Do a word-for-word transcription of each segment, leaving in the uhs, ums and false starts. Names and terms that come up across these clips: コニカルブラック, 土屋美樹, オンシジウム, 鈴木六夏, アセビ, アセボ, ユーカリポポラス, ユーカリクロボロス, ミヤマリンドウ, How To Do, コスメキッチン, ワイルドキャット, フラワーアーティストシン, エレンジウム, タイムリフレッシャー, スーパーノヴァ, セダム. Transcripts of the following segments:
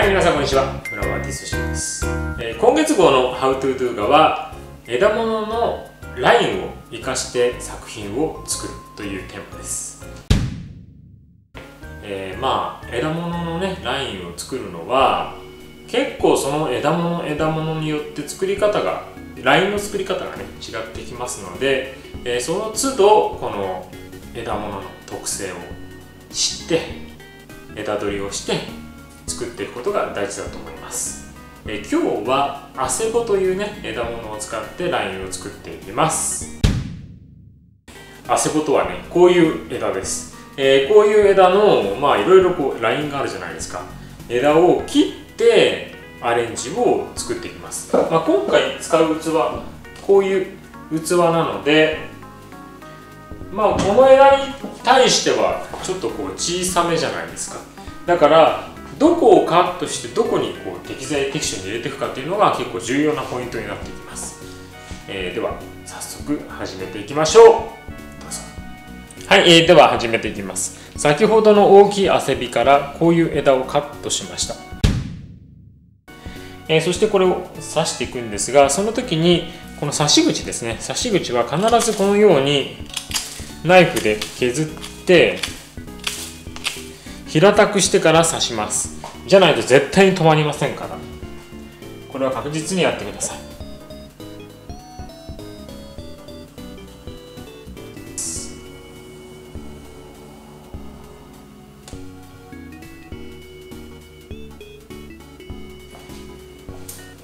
はい、皆さんこんにちは。フラワーアーティストシンです。えー、今月号の How to do は枝物のラインを生かして作品を作るというテーマです。えー、まあ枝物のねラインを作るのは結構その枝物枝物によって作り方がラインの作り方がね違ってきますので、えー、その都度この枝物の特性を知って枝取りをして作っていくことが大事だと思います。え今日はアセボというね枝物を使ってラインを作っていきます。アセボとはねこういう枝です。えー、こういう枝のまあいろいろこうラインがあるじゃないですか。枝を切ってアレンジを作っていきます。まあ、今回使う器こういう器なので、まあ、この枝に対してはちょっとこう小さめじゃないですか。だからどこをカットしてどこにこう適材適所に入れていくかっていうのが結構重要なポイントになってきます。えー、では早速始めていきましょう。どうぞ。はい、えー、では始めていきます。先ほどの大きいアセビからこういう枝をカットしました。えー、そしてこれを刺していくんですが、その時にこの刺し口ですね、刺し口は必ずこのようにナイフで削って平たくしてから刺します。じゃないと絶対に止まりませんから、これは確実にやってください。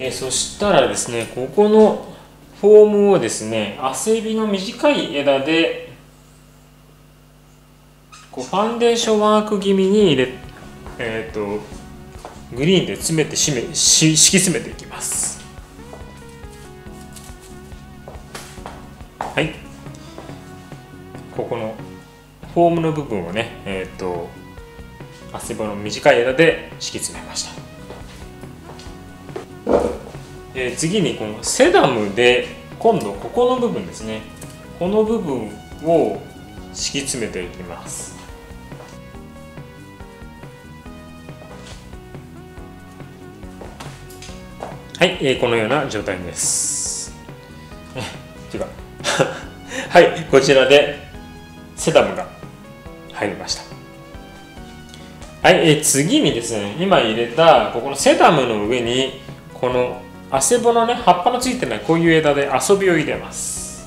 えそしたらですね、ここのフォームをですねアセビの短い枝でファンデーションワーク気味に入れ、えー、とグリーンで詰めて締めし敷き詰めていきます。はい、ここのフォームの部分をね、えー、とアセボの短い枝で敷き詰めました。えー、次にこのセダムで今度ここの部分ですね、この部分を敷き詰めていきます。はい、えー、このような状態です。っていうかはい、こちらでセダムが入りました。はい、えー、次にですね、今入れたここのセダムの上にこのアセボのね葉っぱのついてないこういう枝で遊びを入れます。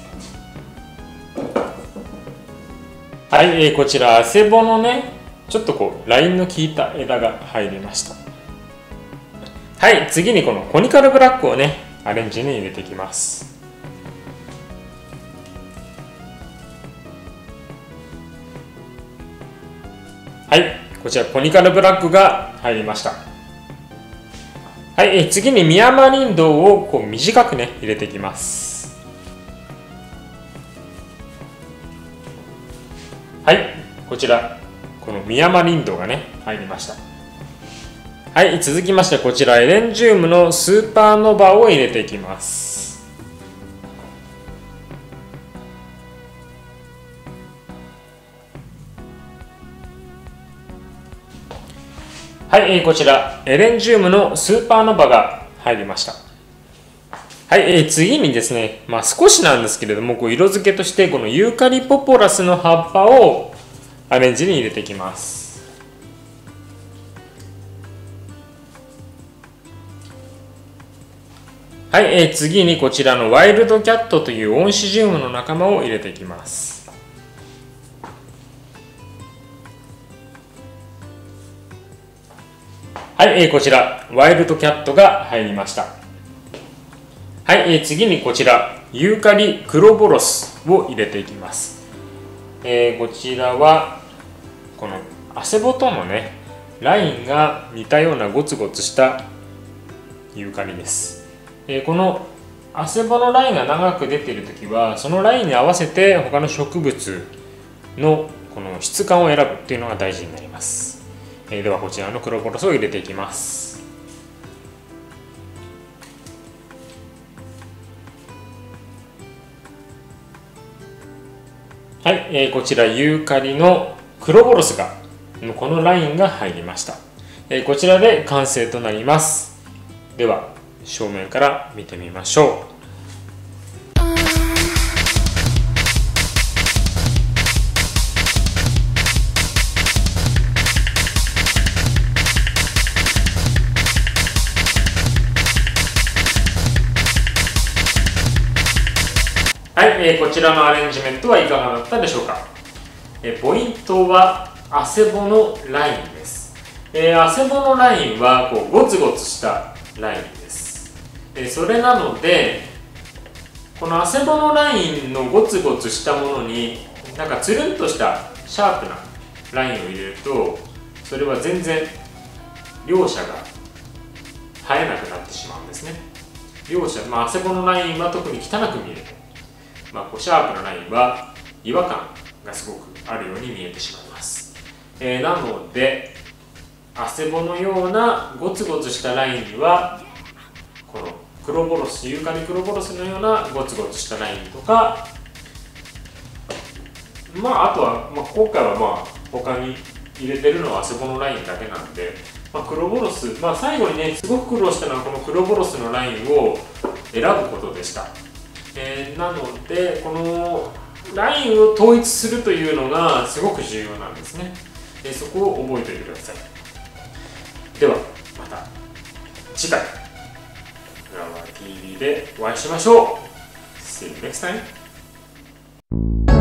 はい、えー、こちらアセボのねちょっとこうラインの効いた枝が入りました。はい、次にこのコニカルブラックをねアレンジに入れていきます。はい、こちらコニカルブラックが入りました。はい、え次にミヤマリンドウをこう短くね入れていきます。はい、こちらこのミヤマリンドウがね入りました。はい、続きましてこちらエレンジウムのスーパーノヴァを入れていきます。はい、こちらエレンジウムのスーパーノヴァが入りました。はい、次にですね、まあ、少しなんですけれどもこう色付けとしてこのユーカリポポラスの葉っぱをアレンジに入れていきます。はい、えー、次にこちらのワイルドキャットというオンシジウムの仲間を入れていきます。はい、えー、こちらワイルドキャットが入りました。はい、えー、次にこちらユーカリクロボロスを入れていきます。えー、こちらはこのアセボとのねラインが似たようなゴツゴツしたユーカリです。このアセボのラインが長く出ている時はそのラインに合わせて他の植物のこの質感を選ぶっていうのが大事になります。えー、ではこちらのクロボロスを入れていきます。はい、えー、こちらユーカリのクロボロスがこのラインが入りました。えー、こちらで完成となります。では正面から見てみましょう。はい、えー、こちらのアレンジメントはいかがだったでしょうか。えー、ポイントはあせぼのラインです。えー、あせぼのラインはこうゴツゴツしたラインです。えー、それなのでこのあせぼのラインのゴツゴツしたものになんかつるんとしたシャープなラインを入れるとそれは全然両者が生えなくなってしまうんですね。両者、まあ、あせぼのラインは特に汚く見える、まあ、こうシャープなラインは違和感がすごくあるように見えてしまいます。えー、なのであせぼのようなゴツゴツしたラインにはこのクロボロス、ユーカリクロボロスのようなゴツゴツしたラインとか、まああとは、まあ、今回はまあ他に入れてるのはあせぼのラインだけなんで、まあ、クロボロス、まあ、最後にねすごく苦労したのはこのクロボロスのラインを選ぶことでした。えー、なのでこのラインを統一するというのがすごく重要なんですね。えー、そこを覚えておいてください。ではまた次回浦和 ティーブイ でお会いしましょう。 See you next time.